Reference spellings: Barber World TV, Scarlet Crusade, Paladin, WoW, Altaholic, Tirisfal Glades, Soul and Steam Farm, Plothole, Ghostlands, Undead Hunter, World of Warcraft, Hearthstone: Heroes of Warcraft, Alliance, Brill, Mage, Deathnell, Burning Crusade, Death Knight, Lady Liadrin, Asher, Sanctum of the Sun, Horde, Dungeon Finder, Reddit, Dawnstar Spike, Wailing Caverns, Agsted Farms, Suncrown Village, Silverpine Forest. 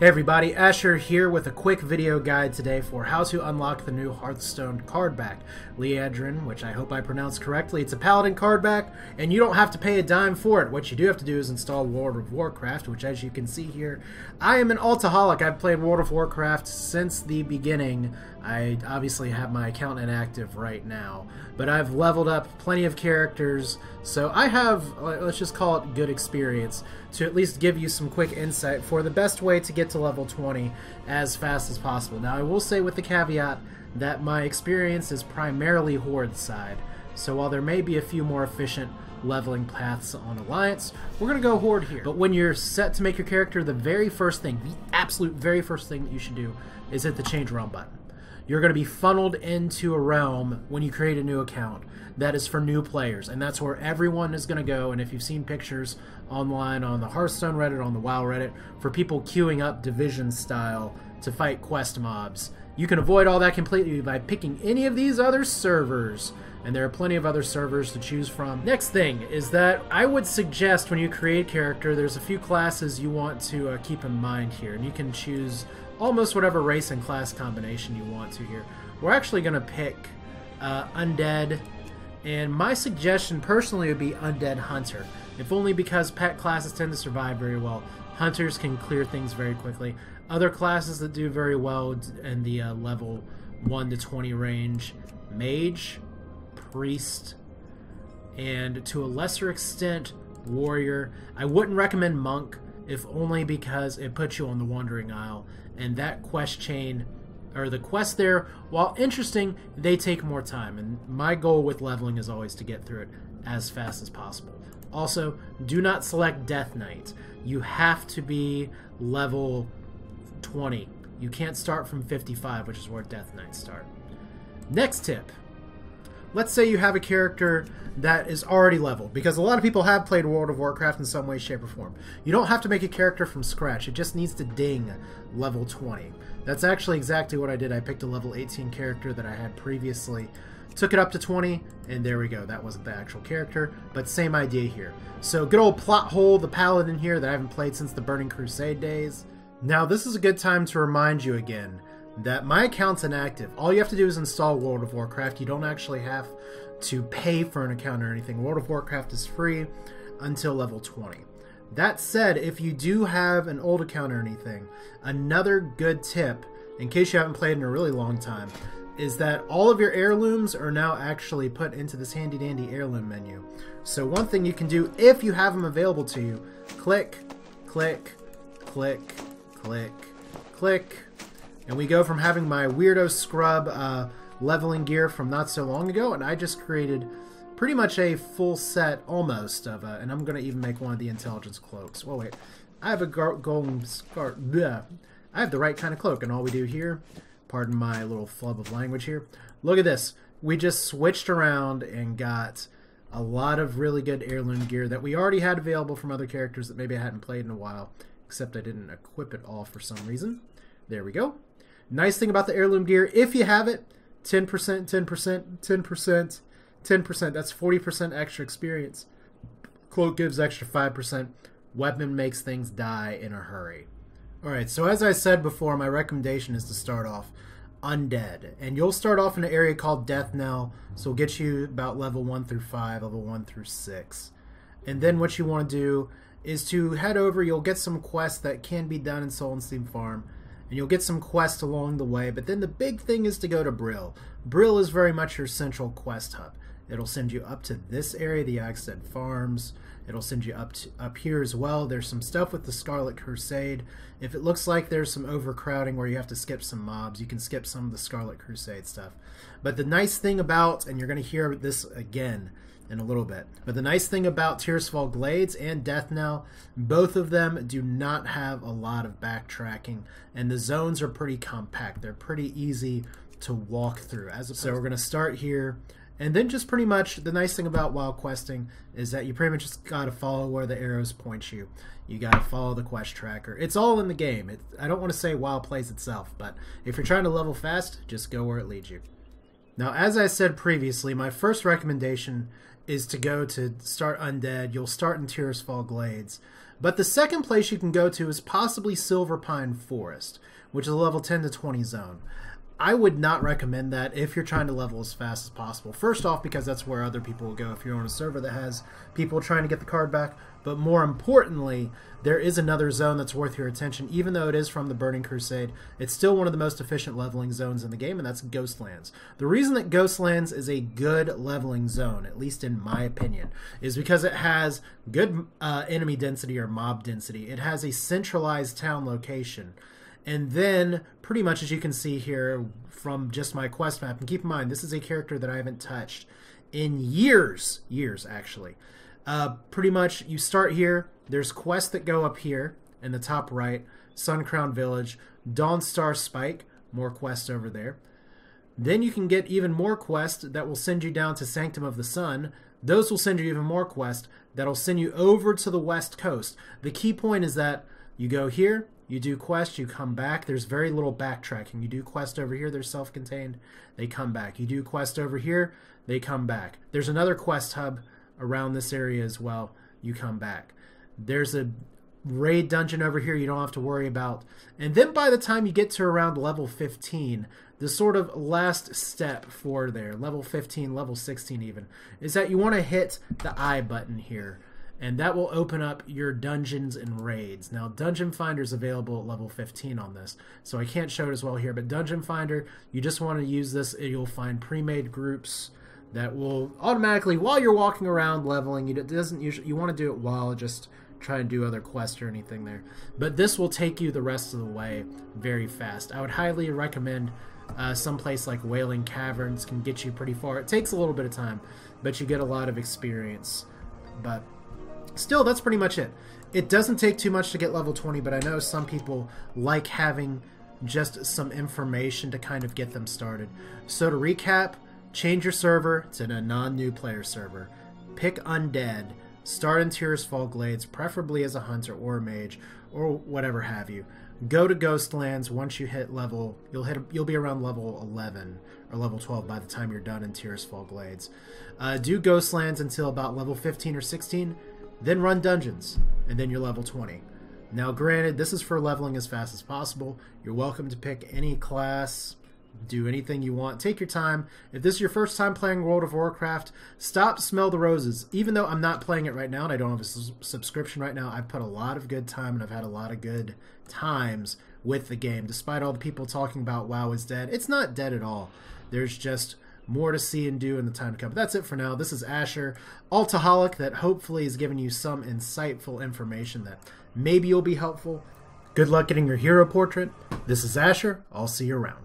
Hey everybody, Asher here with a quick video guide today for how to unlock the new Hearthstone card back, Liadrin, which I hope I pronounced correctly. It's a Paladin card back, and you don't have to pay a dime for it. What you do have to do is install World of Warcraft, which as you can see here, I am an Altaholic. I've played World of Warcraft since the beginning. I obviously have my account inactive right now, but I've leveled up plenty of characters, so I have, let's just call it good experience, to at least give you some quick insight for the best way to get to level 20 as fast as possible. Now I will say with the caveat that my experience is primarily Horde side, so while there may be a few more efficient leveling paths on Alliance, we're going to go Horde here. But when you're set to make your character, the very first thing, the absolute very first thing that you should do is hit the Change Realm button. You're going to be funneled into a realm when you create a new account that is for new players, and that's where everyone is going to go. And if you've seen pictures online on the Hearthstone Reddit, on the WoW Reddit, for people queuing up division style to fight quest mobs, you can avoid all that completely by picking any of these other servers, and there are plenty of other servers to choose from. Next thing is that I would suggest when you create a character, there's a few classes you want to keep in mind here, and you can choose almost whatever race and class combination you want to here. We're actually going to pick Undead, and my suggestion personally would be Undead Hunter, if only because pet classes tend to survive very well. Hunters can clear things very quickly. Other classes that do very well in the level 1 to 20 range, Mage, Priest, and to a lesser extent, Warrior. I wouldn't recommend Monk, if only because it puts you on the Wandering Isle, and that quest chain, or the quests there, while interesting, they take more time, and my goal with leveling is always to get through it as fast as possible. Also, do not select Death Knight. You have to be level 20. You can't start from 55, which is where Death Knights start. Next tip. Let's say you have a character that is already leveled, because a lot of people have played World of Warcraft in some way, shape, or form. You don't have to make a character from scratch. It just needs to ding level 20. That's actually exactly what I did. I picked a level 18 character that I had previously, took it up to 20, and there we go. That wasn't the actual character, but same idea here. So good old Plothole, the Paladin here that I haven't played since the Burning Crusade days. Now this is a good time to remind you again that my account's inactive. All you have to do is install World of Warcraft. You don't actually have to pay for an account or anything. World of Warcraft is free until level 20. That said, if you do have an old account or anything, another good tip, in case you haven't played in a really long time, is that all of your heirlooms are now actually put into this handy-dandy heirloom menu. So one thing you can do, if you have them available to you, click, click, click, click, click, and we go from having my weirdo scrub leveling gear from not so long ago, and I just created pretty much a full set, almost, of and I'm going to even make one of the intelligence cloaks. Well, wait, I have a golden scarf. I have the right kind of cloak, and all we do here, pardon my little flub of language here, look at this. We just switched around and got a lot of really good heirloom gear that we already had available from other characters that maybe I hadn't played in a while, except I didn't equip it all for some reason. There we go. Nice thing about the heirloom gear, if you have it, 10%, 10%, 10%, 10%. That's 40% extra experience. Cloak gives extra 5%. Weapon makes things die in a hurry. Alright, so as I said before, my recommendation is to start off Undead. And you'll start off in an area called Deathnell, so it'll get you about level 1 through 5, level 1 through 6. And then what you want to do is to head over, you'll get some quests that can be done in Soul and Steam Farm, and you'll get some quests along the way, but then the big thing is to go to Brill. Brill is very much your central quest hub. It'll send you up to this area, the Agsted Farms. It'll send you up here as well. There's some stuff with the Scarlet Crusade. If it looks like there's some overcrowding where you have to skip some mobs, you can skip some of the Scarlet Crusade stuff. But the nice thing about, and you're going to hear this again in a little bit, but the nice thing about Tirisfal Glades and Deathnell, both of them do not have a lot of backtracking, and the zones are pretty compact. They're pretty easy to walk through. So we're going to start here, and then just pretty much the nice thing about while questing is that you pretty much just got to follow where the arrows point you. You got to follow the quest tracker. It's all in the game. I don't want to say WoW plays itself, but if you're trying to level fast, just go where it leads you. Now, as I said previously, my first recommendation is to go to start Undead, you'll start in Tirisfal Glades. But the second place you can go to is possibly Silverpine Forest, which is a level 10 to 20 zone. I would not recommend that if you're trying to level as fast as possible. First off, because that's where other people will go if you're on a server that has people trying to get the card back. But more importantly, there is another zone that's worth your attention. Even though it is from the Burning Crusade, it's still one of the most efficient leveling zones in the game, and that's Ghostlands. The reason that Ghostlands is a good leveling zone, at least in my opinion, is because it has good enemy density or mob density. It has a centralized town location. And then, pretty much as you can see here from just my quest map, and keep in mind, this is a character that I haven't touched in years actually. Pretty much, you start here, there's quests that go up here in the top right, Suncrown Village, Dawnstar Spike, more quests over there. Then you can get even more quests that will send you down to Sanctum of the Sun. Those will send you even more quests that'll send you over to the west coast. The key point is that you go here, you do quest, you come back. There's very little backtracking. You do quest over here, they're self-contained, they come back. You do quest over here, they come back. There's another quest hub around this area as well, you come back. There's a raid dungeon over here you don't have to worry about. And then by the time you get to around level 15, the sort of last step for there, level 15, level 16 even, is that you want to hit the I button here. And that will open up your dungeons and raids. Now, Dungeon Finder is available at level 15 on this, so I can't show it as well here. But Dungeon Finder, you just want to use this. You'll find pre-made groups that will automatically, while you're walking around leveling, it doesn't usually, you want to do it while just trying to do other quests or anything there. But this will take you the rest of the way very fast. I would highly recommend someplace like Wailing Caverns can get you pretty far. It takes a little bit of time, but you get a lot of experience. But still, that's pretty much it. It doesn't take too much to get level 20, but I know some people like having just some information to kind of get them started. So to recap, change your server to a non-new player server. Pick Undead. Start in Tirisfal Glades, preferably as a hunter or a mage or whatever have you. Go to Ghostlands. Once you hit level, you'll be around level 11 or level 12 by the time you're done in Tirisfal Glades. Do Ghostlands until about level 15 or 16. Then run dungeons, and then you're level 20. Now granted, this is for leveling as fast as possible. You're welcome to pick any class, do anything you want, take your time. If this is your first time playing World of Warcraft, stop, smell the roses. Even though I'm not playing it right now and I don't have a subscription right now, I've put a lot of good time and I've had a lot of good times with the game. Despite all the people talking about WoW is dead, it's not dead at all. There's just more to see and do in the time to come. But that's it for now. This is Asher, Altaholic, that hopefully is giving you some insightful information that maybe will be helpful. Good luck getting your hero portrait. This is Asher. I'll see you around.